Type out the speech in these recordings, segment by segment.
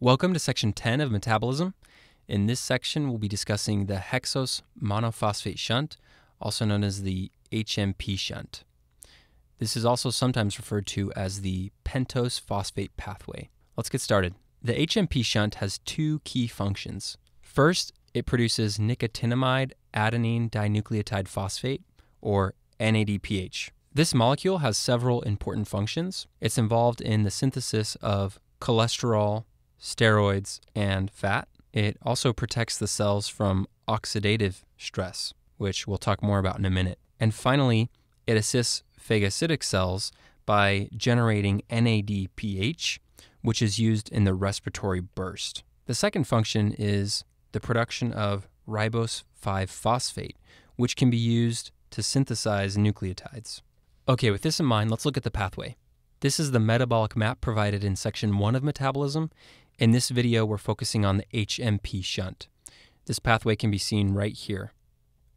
Welcome to section 10 of metabolism. In this section, we'll be discussing the hexose monophosphate shunt, also known as the HMP shunt. This is also sometimes referred to as the pentose phosphate pathway. Let's get started. The HMP shunt has two key functions. First, it produces nicotinamide adenine dinucleotide phosphate, or NADPH. This molecule has several important functions. It's involved in the synthesis of cholesterol, steroids, and fat. It also protects the cells from oxidative stress, which we'll talk more about in a minute. And finally, it assists phagocytic cells by generating NADPH, which is used in the respiratory burst. The second function is the production of ribose 5-phosphate, which can be used to synthesize nucleotides. Okay, with this in mind, let's look at the pathway. This is the metabolic map provided in section 1 of metabolism. In this video, we're focusing on the HMP shunt. This pathway can be seen right here.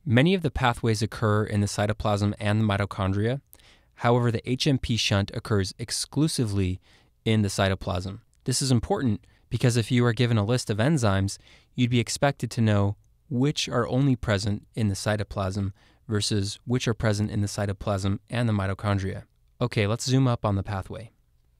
Many of the pathways occur in the cytoplasm and the mitochondria. However, the HMP shunt occurs exclusively in the cytoplasm. This is important because if you are given a list of enzymes, you'd be expected to know which are only present in the cytoplasm versus which are present in the cytoplasm and the mitochondria. Okay, let's zoom up on the pathway.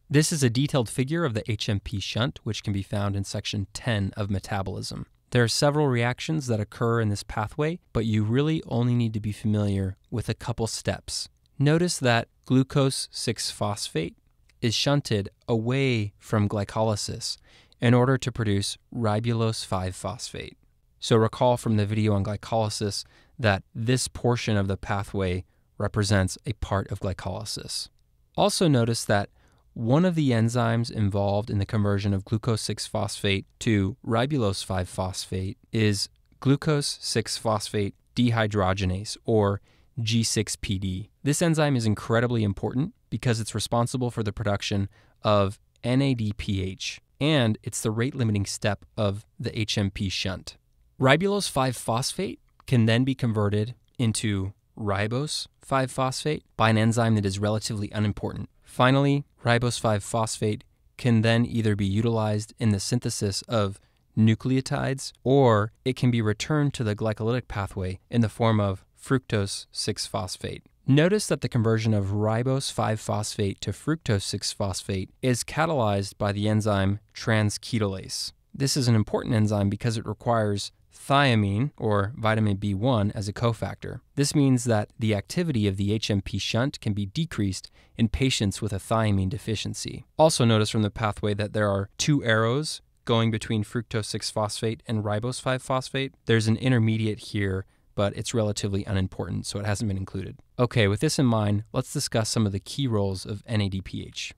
This is a detailed figure of the HMP shunt, which can be found in section 10 of metabolism. There are several reactions that occur in this pathway, but you really only need to be familiar with a couple steps. Notice that glucose 6-phosphate is shunted away from glycolysis in order to produce ribose 5-phosphate. So recall from the video on glycolysis that this portion of the pathway represents a part of glycolysis. Also notice that one of the enzymes involved in the conversion of glucose 6-phosphate to ribose 5-phosphate is glucose 6-phosphate dehydrogenase, or G6PD. This enzyme is incredibly important because it's responsible for the production of NADPH, and it's the rate-limiting step of the HMP shunt. Ribose 5-phosphate can then be converted into ribose 5-phosphate by an enzyme that is relatively unimportant. Finally, ribose 5-phosphate can then either be utilized in the synthesis of nucleotides, or it can be returned to the glycolytic pathway in the form of fructose 6-phosphate. Notice that the conversion of ribose 5-phosphate to fructose 6-phosphate is catalyzed by the enzyme transketolase. This is an important enzyme because it requires thiamine, or vitamin B1, as a cofactor. This means that the activity of the HMP shunt can be decreased in patients with a thiamine deficiency. Also notice from the pathway that there are two arrows going between fructose 6-phosphate and ribose 5-phosphate. There's an intermediate here, but it's relatively unimportant, so it hasn't been included. Okay, with this in mind, let's discuss some of the key roles of NADPH.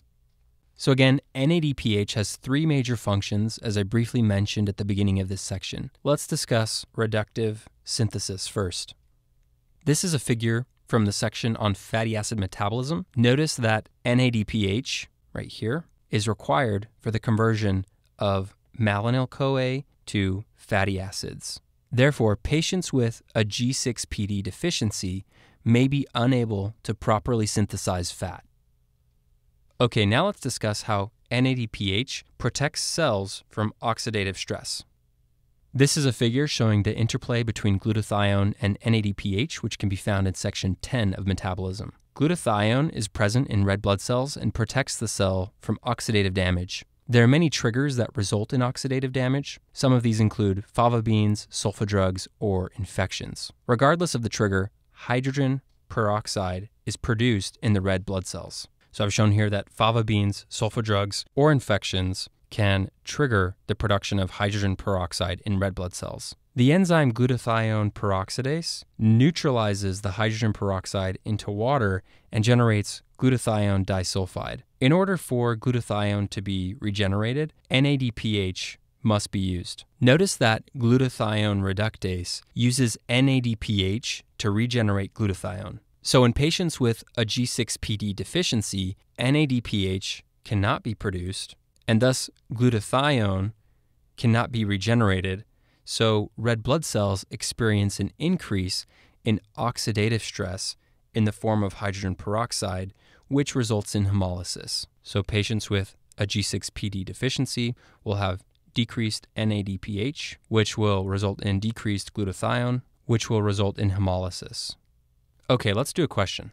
So again, NADPH has three major functions, as I briefly mentioned at the beginning of this section. Let's discuss reductive synthesis first. This is a figure from the section on fatty acid metabolism. Notice that NADPH, right here, is required for the conversion of malonyl-CoA to fatty acids. Therefore, patients with a G6PD deficiency may be unable to properly synthesize fat. Okay, now let's discuss how NADPH protects cells from oxidative stress. This is a figure showing the interplay between glutathione and NADPH, which can be found in section 10 of metabolism. Glutathione is present in red blood cells and protects the cell from oxidative damage. There are many triggers that result in oxidative damage. Some of these include favabeans, sulfa drugs, or infections. Regardless of the trigger, hydrogen peroxide is produced in the red blood cells. So I've shown here that favabeans, sulfa drugs, or infections can trigger the production of hydrogen peroxide in red blood cells. The enzyme glutathione peroxidase neutralizes the hydrogen peroxide into water and generates glutathione disulfide. In order for glutathione to be regenerated, NADPH must be used. Notice that glutathione reductase uses NADPH to regenerate glutathione. So in patients with a G6PD deficiency, NADPH cannot be produced, and thus glutathione cannot be regenerated, so red blood cells experience an increase in oxidative stress in the form of hydrogen peroxide, which results in hemolysis. So patients with a G6PD deficiency will have decreased NADPH, which will result in decreased glutathione, which will result in hemolysis. Okay, let's do a question.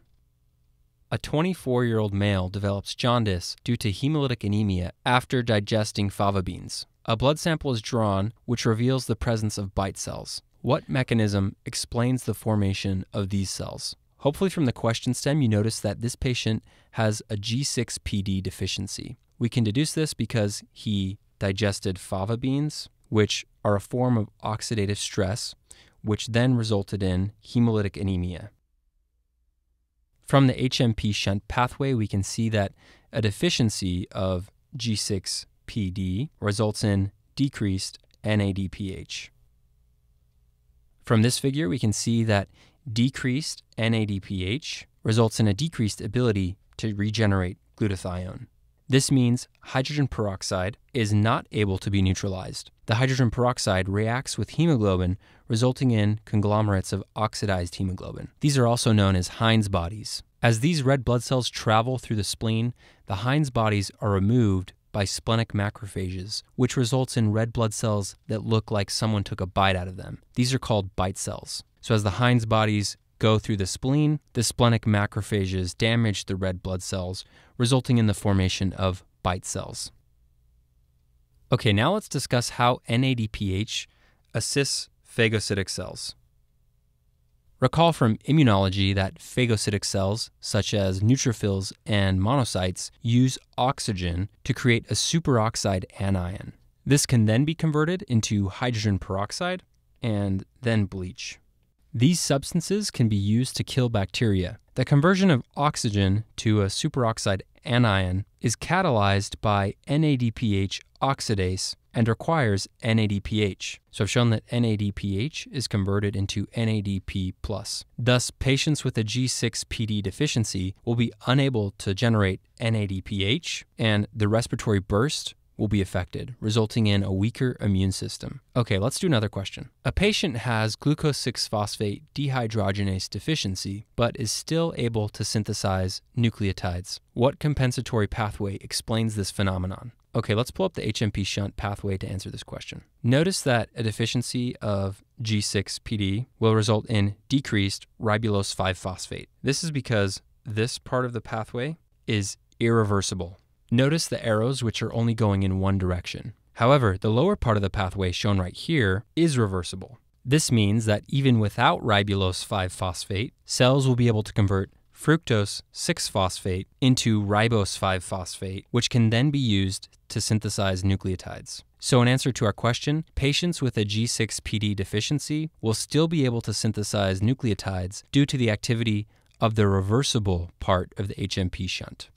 A 24-year-old male develops jaundice due to hemolytic anemia after digesting fava beans. A blood sample is drawn, which reveals the presence of bite cells. What mechanism explains the formation of these cells? Hopefully from the question stem, you notice that this patient has a G6PD deficiency. We can deduce this because he digested fava beans, which are a form of oxidative stress, which then resulted in hemolytic anemia. From the HMP shunt pathway, we can see that a deficiency of G6PD results in decreased NADPH. From this figure, we can see that decreased NADPH results in a decreased ability to regenerate glutathione. This means hydrogen peroxide is not able to be neutralized. The hydrogen peroxide reacts with hemoglobin, resulting in conglomerates of oxidized hemoglobin. These are also known as Heinz bodies. As these red blood cells travel through the spleen, the Heinz bodies are removed by splenic macrophages, which results in red blood cells that look like someone took a bite out of them. These are called bite cells. So as the Heinz bodies go through the spleen, the splenic macrophages damage the red blood cells, resulting in the formation of bite cells. Okay, now let's discuss how NADPH assists phagocytic cells. Recall from immunology that phagocytic cells, such as neutrophils and monocytes, use oxygen to create a superoxide anion. This can then be converted into hydrogen peroxide and then bleach. These substances can be used to kill bacteria. The conversion of oxygen to a superoxide anion is catalyzed by NADPH oxidase and requires NADPH. So I've shown that NADPH is converted into NADP+. Thus, patients with a G6PD deficiency will be unable to generate NADPH, and the respiratory burst will be affected, resulting in a weaker immune system. Okay, let's do another question. A patient has glucose 6-phosphate dehydrogenase deficiency, but is still able to synthesize nucleotides. What compensatory pathway explains this phenomenon? Okay, let's pull up the HMP shunt pathway to answer this question. Notice that a deficiency of G6PD will result in decreased ribose 5-phosphate. This is because this part of the pathway is irreversible. Notice the arrows, which are only going in one direction. However, the lower part of the pathway shown right here is reversible. This means that even without ribose 5-phosphate, cells will be able to convert fructose 6-phosphate into ribose 5-phosphate, which can then be used to synthesize nucleotides. So in answer to our question, patients with a G6PD deficiency will still be able to synthesize nucleotides due to the activity of the reversible part of the HMP shunt.